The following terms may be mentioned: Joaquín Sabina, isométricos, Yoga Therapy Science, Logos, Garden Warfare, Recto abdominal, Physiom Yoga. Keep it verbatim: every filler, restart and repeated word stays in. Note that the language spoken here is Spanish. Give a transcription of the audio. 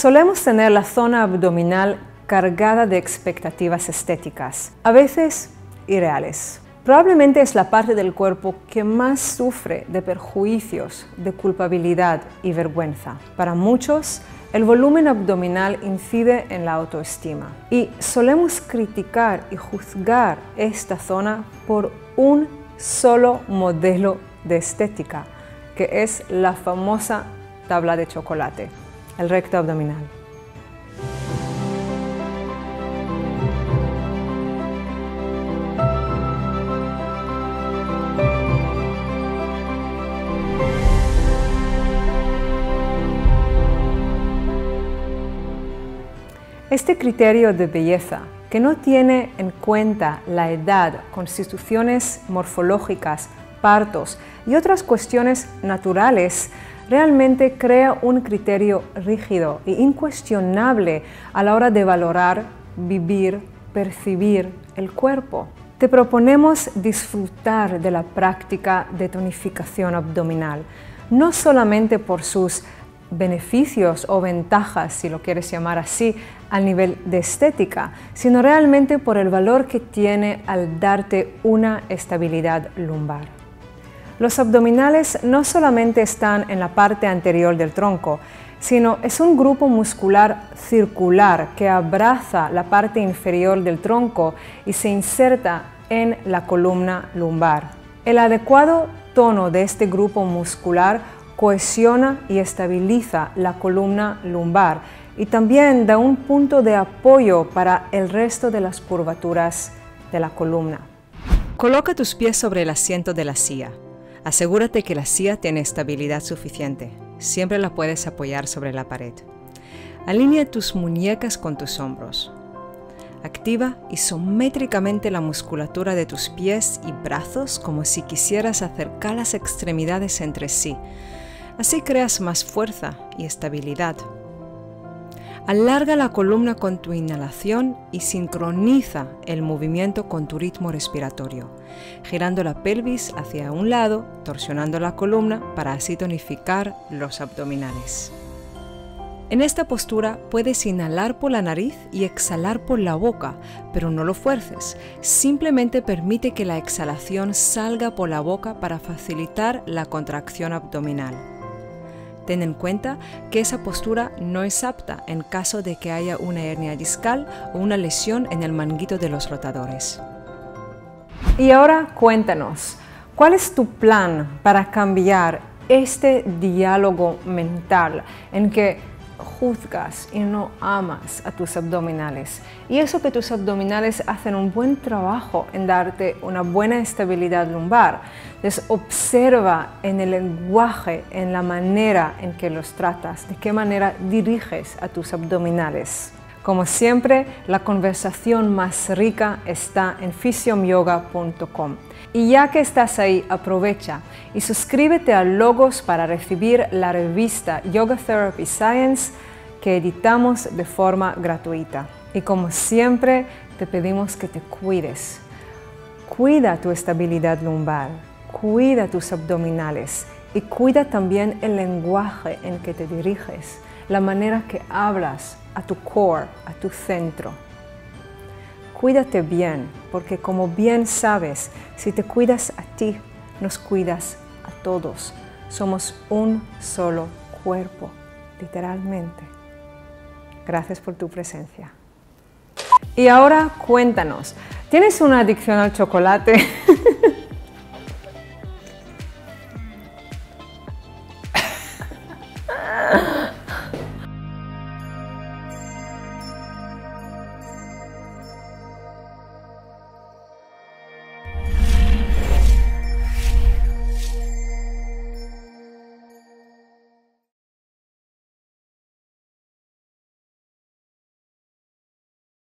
Solemos tener la zona abdominal cargada de expectativas estéticas, a veces irreales. Probablemente es la parte del cuerpo que más sufre de perjuicios, de culpabilidad y vergüenza. Para muchos, el volumen abdominal incide en la autoestima y solemos criticar y juzgar esta zona por un solo modelo de estética, que es la famosa tabla de chocolate, el recto abdominal. Este criterio de belleza, que no tiene en cuenta la edad, constituciones morfológicas, partos y otras cuestiones naturales, realmente crea un criterio rígido e incuestionable a la hora de valorar, vivir, percibir el cuerpo. Te proponemos disfrutar de la práctica de tonificación abdominal, no solamente por sus beneficios o ventajas, si lo quieres llamar así, al nivel de estética, sino realmente por el valor que tiene al darte una estabilidad lumbar. Los abdominales no solamente están en la parte anterior del tronco, sino es un grupo muscular circular que abraza la parte inferior del tronco y se inserta en la columna lumbar. El adecuado tono de este grupo muscular cohesiona y estabiliza la columna lumbar y también da un punto de apoyo para el resto de las curvaturas de la columna. Coloca tus pies sobre el asiento de la silla. Asegúrate que la silla tiene estabilidad suficiente. Siempre la puedes apoyar sobre la pared. Alinea tus muñecas con tus hombros. Activa isométricamente la musculatura de tus pies y brazos como si quisieras acercar las extremidades entre sí. Así creas más fuerza y estabilidad. Alarga la columna con tu inhalación y sincroniza el movimiento con tu ritmo respiratorio, girando la pelvis hacia un lado, torsionando la columna para así tonificar los abdominales. En esta postura puedes inhalar por la nariz y exhalar por la boca, pero no lo fuerces, simplemente permite que la exhalación salga por la boca para facilitar la contracción abdominal. Ten en cuenta que esa postura no es apta en caso de que haya una hernia discal o una lesión en el manguito de los rotadores. Y ahora cuéntanos, ¿cuál es tu plan para cambiar este diálogo mental en que juzgas y no amas a tus abdominales? Y eso que tus abdominales hacen un buen trabajo en darte una buena estabilidad lumbar. Entonces observa en el lenguaje, en la manera en que los tratas, de qué manera diriges a tus abdominales. Como siempre, la conversación más rica está en Physiom Yoga punto com. Y ya que estás ahí, aprovecha y suscríbete a Logos para recibir la revista Yoga Therapy Science que editamos de forma gratuita. Y como siempre, te pedimos que te cuides. Cuida tu estabilidad lumbar, cuida tus abdominales y cuida también el lenguaje en que te diriges, la manera que hablas a tu core, a tu centro. Cuídate bien, porque como bien sabes, si te cuidas a ti, nos cuidas a todos. Somos un solo cuerpo, literalmente. Gracias por tu presencia. Y ahora cuéntanos, ¿tienes una adicción al chocolate?